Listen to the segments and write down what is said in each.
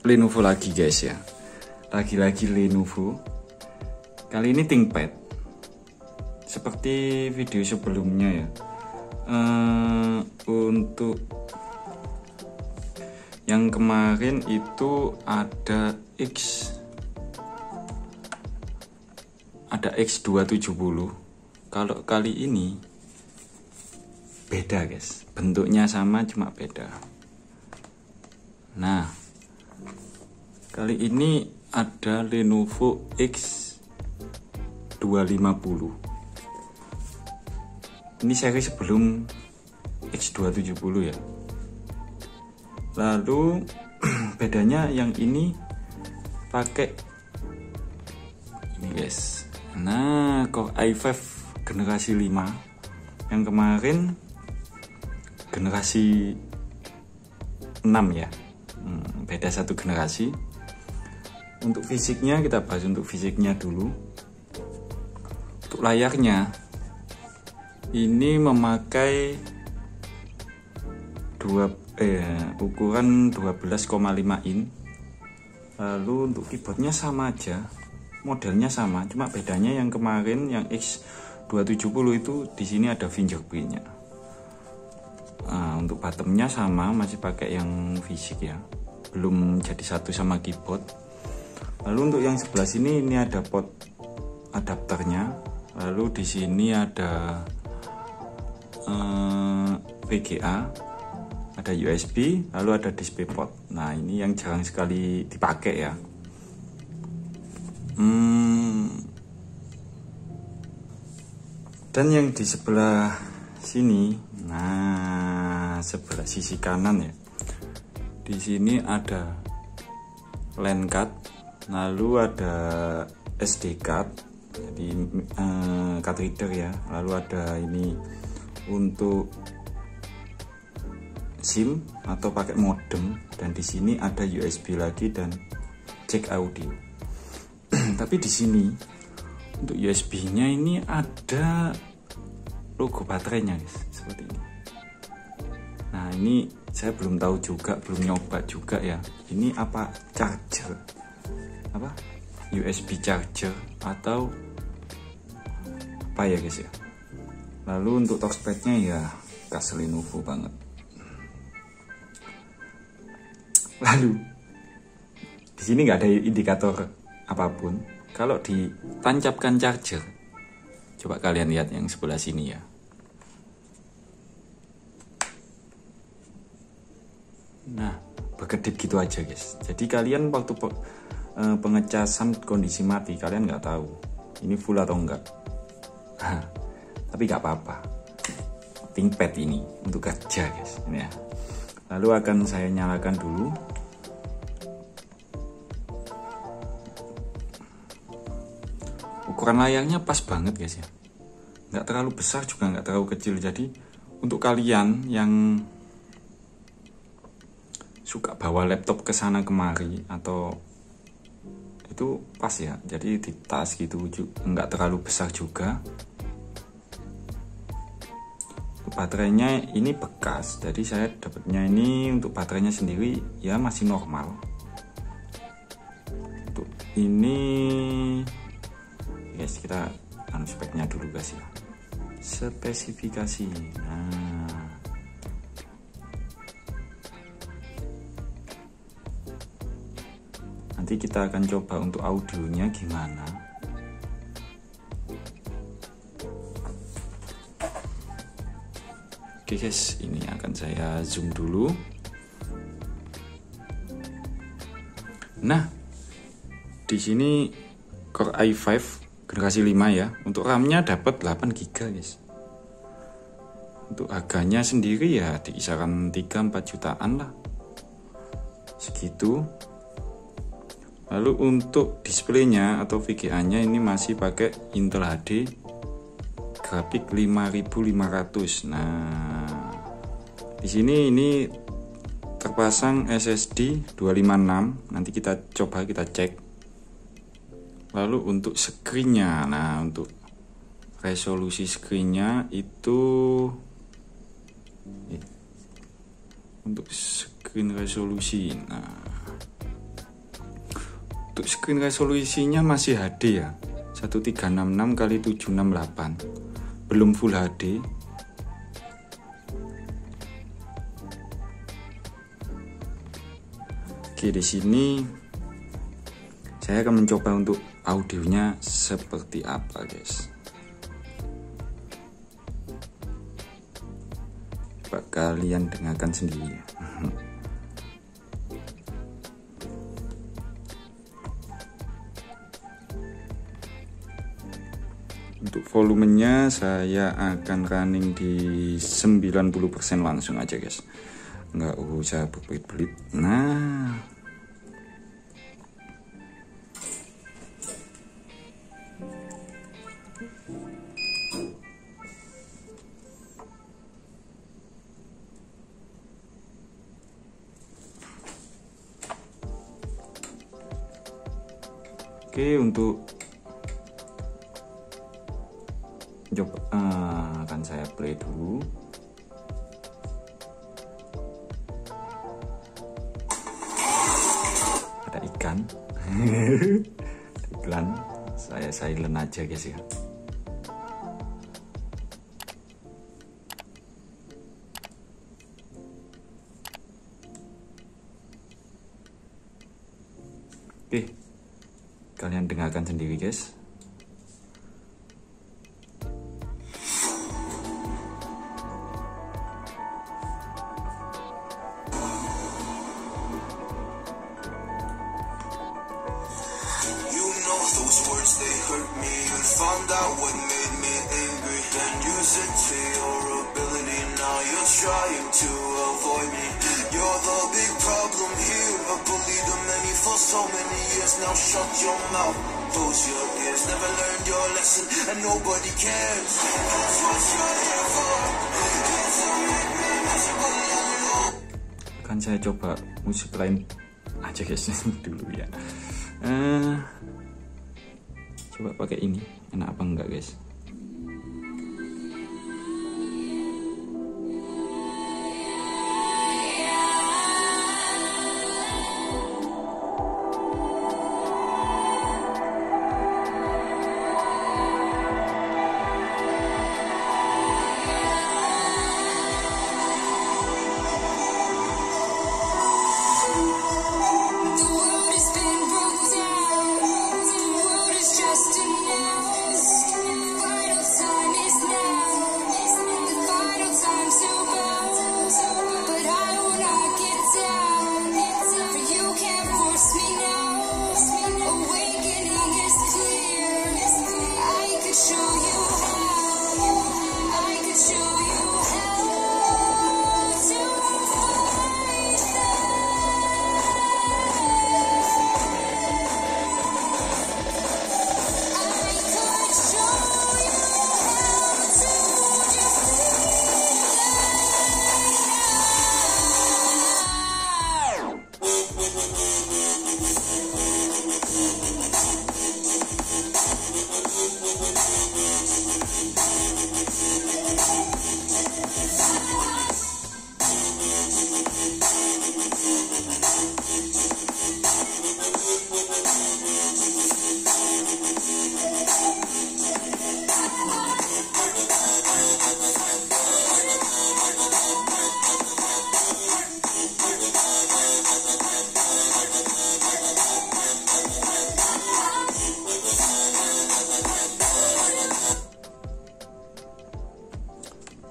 Lenovo lagi guys ya, lagi-lagi Lenovo. Kali ini ThinkPad. Seperti video sebelumnya ya, untuk yang kemarin itu ada X270. Kalau kali ini beda guys, bentuknya sama cuma beda. Nah, kali ini ada Lenovo X250. Ini seri sebelum X270 ya. Lalu bedanya yang ini pakai ini guys. Nah, Core i5 generasi 5. Yang kemarin generasi 6 ya. Beda satu generasi. Untuk fisiknya kita bahas untuk fisiknya dulu. Untuk layarnya ini memakai ukuran 12,5 in. Lalu untuk keyboardnya sama aja, modelnya sama, cuma bedanya yang kemarin yang X270 itu di sini ada fingerprintnya. Untuk bottomnya sama, masih pakai yang fisik ya, belum jadi satu sama keyboard. Lalu untuk yang sebelah sini ini ada port adapternya. Lalu di sini ada VGA, ada USB, lalu ada DisplayPort. Nah, ini yang jarang sekali dipakai ya. Dan yang di sebelah sini, nah sebelah sisi kanan ya. Di sini ada LAN card. Lalu ada SD card, jadi card reader ya. Lalu ada ini untuk SIM atau pakai modem, dan di sini ada USB lagi dan jack audio. Tapi di sini untuk USB-nya ini ada logo baterainya guys, seperti ini. Nah, ini saya belum tahu juga, belum nyoba juga ya. Ini apa charger? Apa USB charger atau apa ya guys ya. Lalu untuk touchpadnya ya khas Lenovo banget. Lalu di sini nggak ada indikator apapun. Kalau ditancapkan charger, coba kalian lihat yang sebelah sini ya. Nah, berkedip gitu aja guys. Jadi kalian waktu pengecasan kondisi mati kalian nggak tahu ini full atau enggak. Tapi nggak apa-apa, ThinkPad ini untuk kerja guys ini ya. Lalu akan saya nyalakan dulu. Ukuran layarnya pas banget guys ya, nggak terlalu besar juga nggak terlalu kecil. Jadi untuk kalian yang suka bawa laptop ke sana kemari atau itu pas ya, jadi di tas gitu nggak terlalu besar juga. Untuk baterainya ini bekas, jadi saya dapatnya ini untuk baterainya sendiri ya masih normal. Untuk ini guys, kita speknya dulu guys ya, spesifikasi. Nah, nanti kita akan coba untuk audionya gimana. Oke guys, ini akan saya zoom dulu. Nah, di sini Core i5 generasi 5 ya. Untuk RAM-nya dapat 8 GB guys. Untuk harganya sendiri ya di kisaran 3-4 jutaan lah, segitu. Lalu untuk displaynya atau VGA-nya ini masih pakai Intel HD Graphics 5500. Nah, di sini ini terpasang SSD 256. Nanti kita coba kita cek. Lalu untuk screen-nya, nah untuk resolusi screen-nya itu untuk screen resolusi. Nah, Untuk screen resolusinya masih HD ya, 1366 x 768, belum Full HD. Oke, di sini saya akan mencoba untuk audionya seperti apa, guys. Coba kalian dengarkan sendiri ya. Untuk volumenya saya akan running di 90% langsung aja, guys. Nggak usah berbelit-belit. Nah, oke, untuk coba akan saya play dulu. Ada ikan. Iklan. Saya silent aja, guys ya. Oke. Kalian dengarkan sendiri, guys. Akan saya coba musik lain aja, guys, dulu ya. Coba pakai ini, enak apa enggak, guys?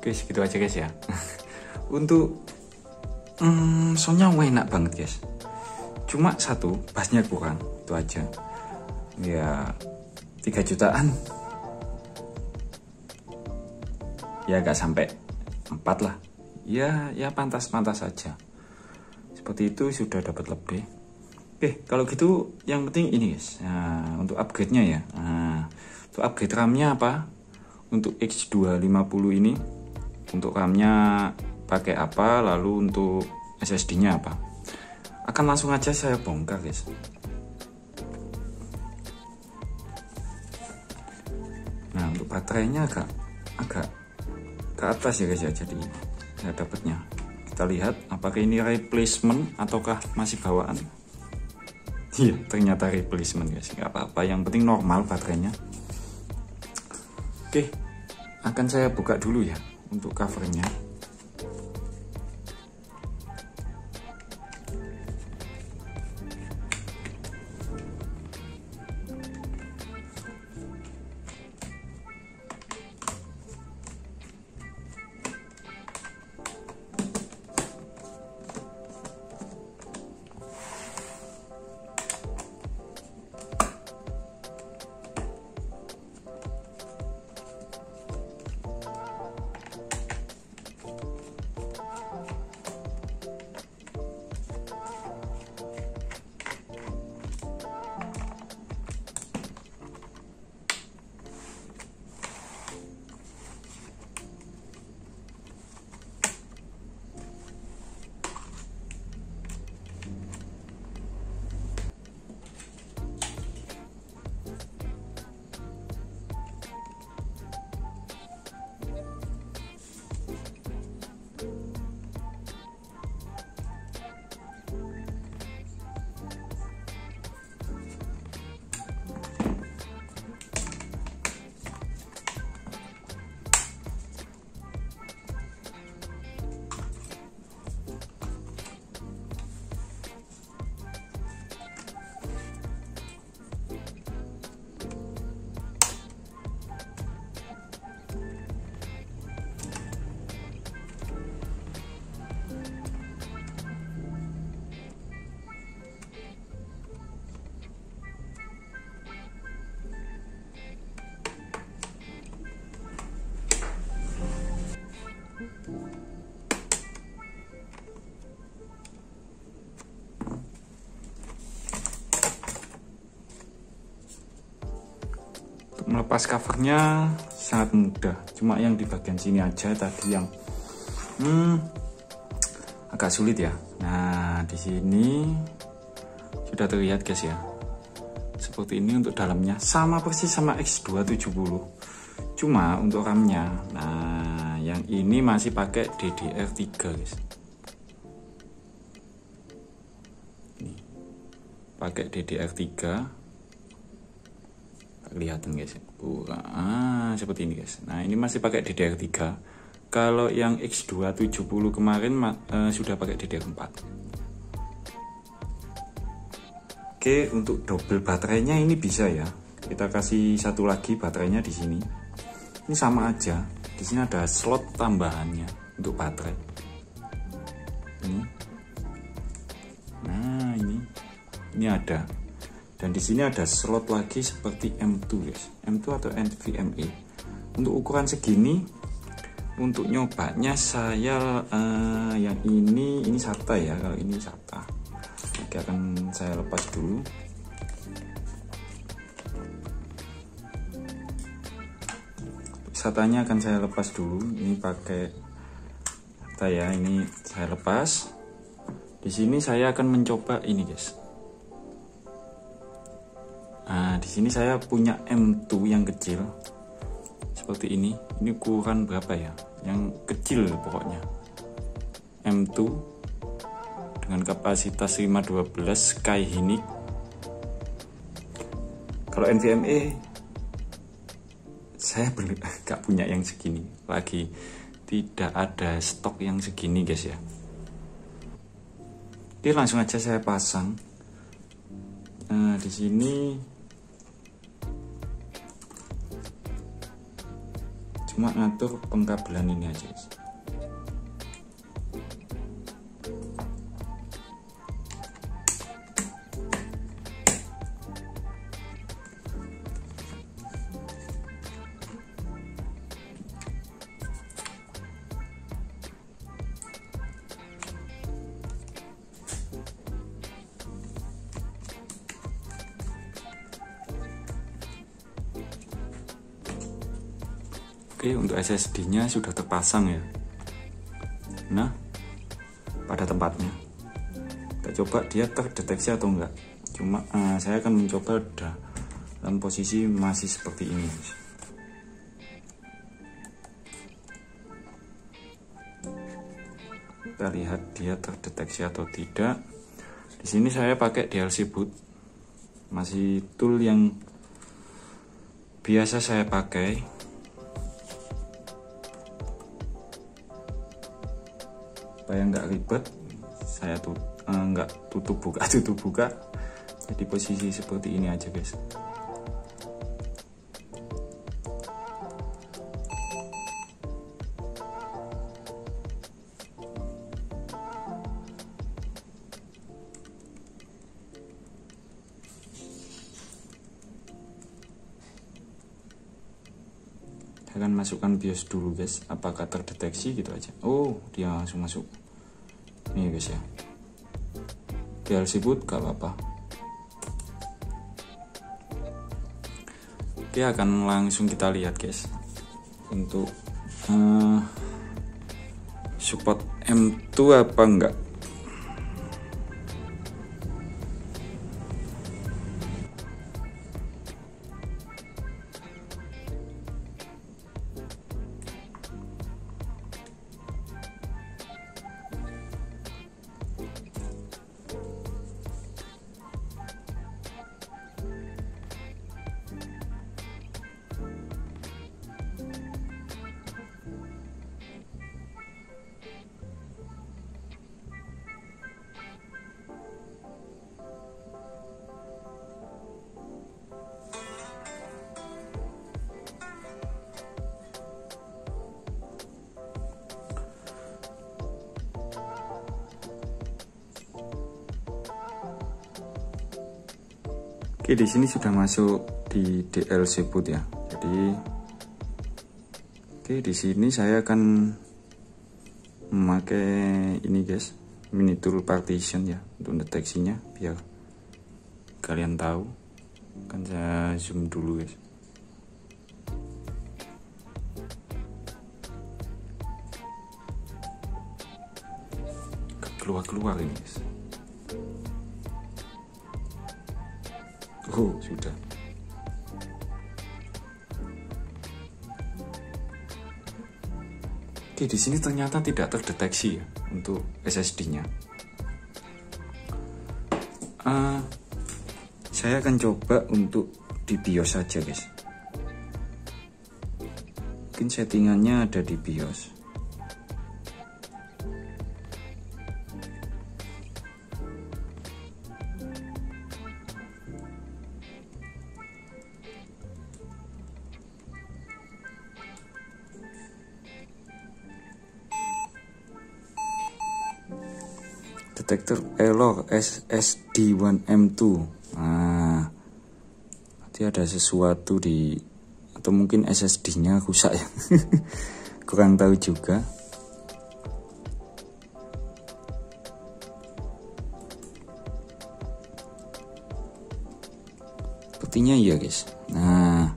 Oke, segitu aja, guys ya. Untuk soundnya enak banget, guys. Cuma satu, bassnya kurang, itu aja. Ya 3 jutaan. Ya gak sampai 4 lah. Ya pantas-pantas aja. Seperti itu sudah dapat lebih. Oke, kalau gitu yang penting ini, guys. Nah, untuk upgrade-nya ya. Nah, untuk upgrade RAM-nya apa? Untuk X250 ini, untuk RAM-nya pakai apa, lalu untuk SSD-nya apa, akan langsung aja saya bongkar, guys. Nah, untuk baterainya agak ke atas ya, guys ya, jadi saya dapatnya. Kita lihat apakah ini replacement ataukah masih bawaan. Iya, ternyata replacement guys, nggak apa-apa, yang penting normal baterainya. Oke, akan saya buka dulu ya untuk covernya. Melepas covernya sangat mudah, cuma yang di bagian sini aja tadi yang agak sulit ya. Nah, di sini sudah terlihat guys ya, seperti ini untuk dalamnya, sama persis sama X270, cuma untuk RAM-nya, nah yang ini masih pakai DDR3 guys, ini pakai DDR3. Kelihatan guys, seperti ini guys. Nah, ini masih pakai DDR3. Kalau yang X270 kemarin sudah pakai DDR4. Oke, untuk double baterainya ini bisa ya. Kita kasih satu lagi baterainya di sini. Ini sama aja. Di sini ada slot tambahannya untuk baterai. Ini. Nah, ini ada. Dan di sini ada slot lagi seperti M2 guys, M2 atau NVMe. Untuk ukuran segini, untuk nyobanya saya yang ini SATA ya, kalau ini SATA. Oke, akan saya lepas dulu. SATA-nya akan saya lepas dulu. Ini pakai SATA ya, ini saya lepas. Di sini saya akan mencoba ini guys. Nah, di sini saya punya M2 yang kecil seperti ini. Ini ukuran berapa ya? Yang kecil pokoknya. M2 dengan kapasitas 512 Sky Hynix. Kalau NVMe saya nggak punya yang segini lagi. Tidak ada stok yang segini guys ya. Jadi langsung aja saya pasang. Nah, di sini cuma ngatur pengkabelan ini aja guys. Oke, untuk SSD-nya sudah terpasang ya. Nah, pada tempatnya. Kita coba dia terdeteksi atau enggak. Cuma saya akan mencoba dalam posisi masih seperti ini. Kita lihat dia terdeteksi atau tidak. Di sini saya pakai DLC boot. masih tool yang biasa saya pakai. Supaya nggak ribet, saya tutup buka, jadi posisi seperti ini aja guys. Akan masukkan BIOS dulu guys, apakah terdeteksi gitu aja. Oh, dia langsung masuk ini guys ya. DLC boot gak apa-apa. Oke, akan langsung kita lihat guys untuk support M2 apa enggak. Oke, di sini sudah masuk di DLC boot ya. Jadi oke, di sini saya akan memakai ini guys, Mini Tool Partition ya untuk deteksinya, biar kalian tahu. Akan saya zoom dulu guys. Keluar ini guys. Oh, sudah. Oke, di sini ternyata tidak terdeteksi ya untuk SSD-nya. Saya akan coba untuk di BIOS saja, guys. Mungkin settingannya ada di BIOS. Detektor error SSD1M2. Nah, berarti ada sesuatu di, atau mungkin SSD-nya rusak ya. Kurang tahu juga. Sepertinya iya guys. Nah,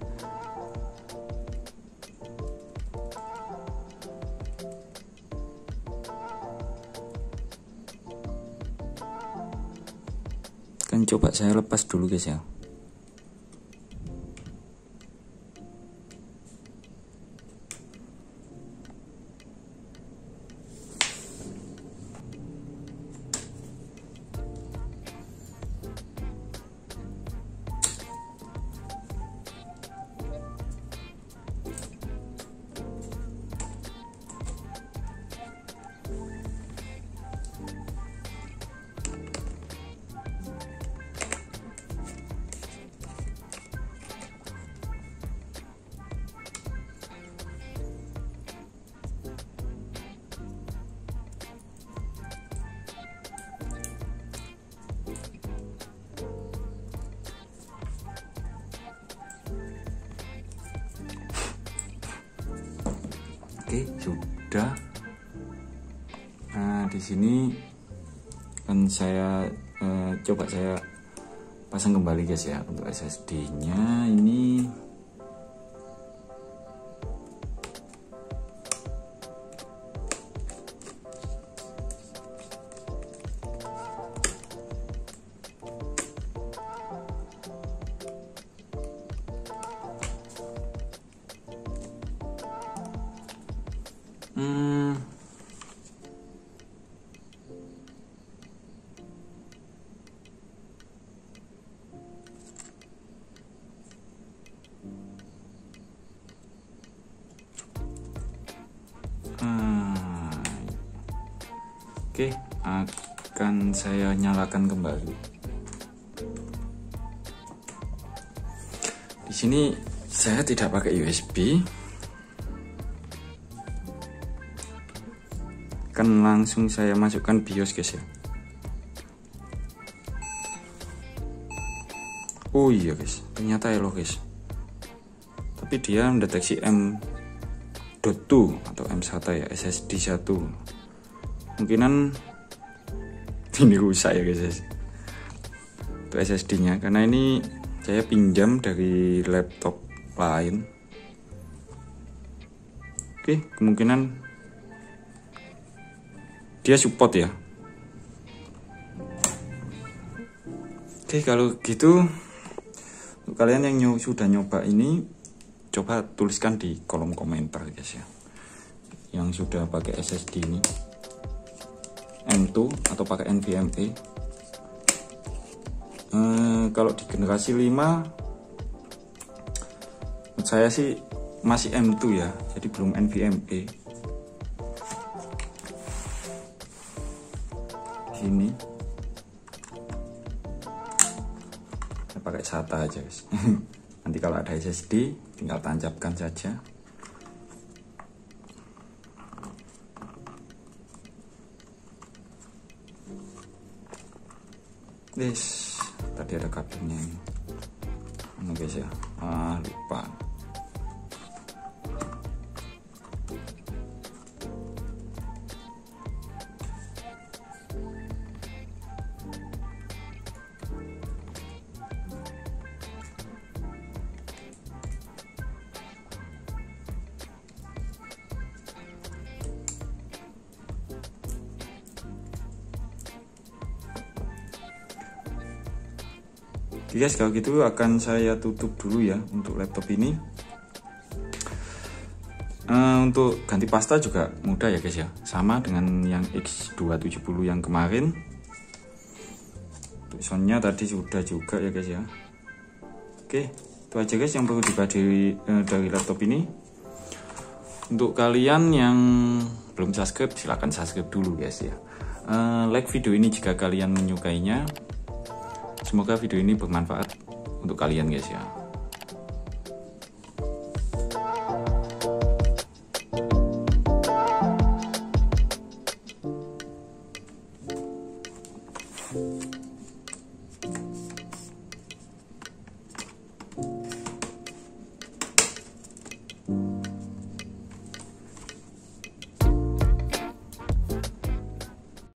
coba saya lepas dulu guys ya. Oke, sudah. Nah, di sini kan saya coba saya pasang kembali guys ya untuk SSD-nya ini. Oke, akan saya nyalakan kembali. Di sini saya tidak pakai USB. Kan langsung saya masukkan BIOS, guys ya. Oh iya guys, ternyata elok guys. Tapi dia mendeteksi M.2 atau M SATA ya, SSD 1. Kemungkinan ini rusak ya guys untuk SSD nya, karena ini saya pinjam dari laptop lain. Oke, kemungkinan dia support ya. Oke, kalau gitu untuk kalian yang sudah nyoba ini, coba tuliskan di kolom komentar guys ya, yang sudah pakai SSD ini M2 atau pakai NVMe. Kalau di generasi 5 menurut saya sih masih M2 ya, jadi belum NVMe. Ini saya pakai SATA aja guys. Nanti kalau ada SSD tinggal tancapkan saja. Yes, tadi ada kabelnya ini. Mana guys ya? Lupa. Oke guys, kalau gitu akan saya tutup dulu ya untuk laptop ini. Untuk ganti pasta juga mudah ya guys ya, sama dengan yang X270 yang kemarin. Untuk soundnya tadi sudah juga ya guys ya. Oke, itu aja guys yang perlu dipelajari dari laptop ini. Untuk kalian yang belum subscribe, silahkan subscribe dulu guys ya. Like video ini jika kalian menyukainya. Semoga video ini bermanfaat untuk kalian guys ya.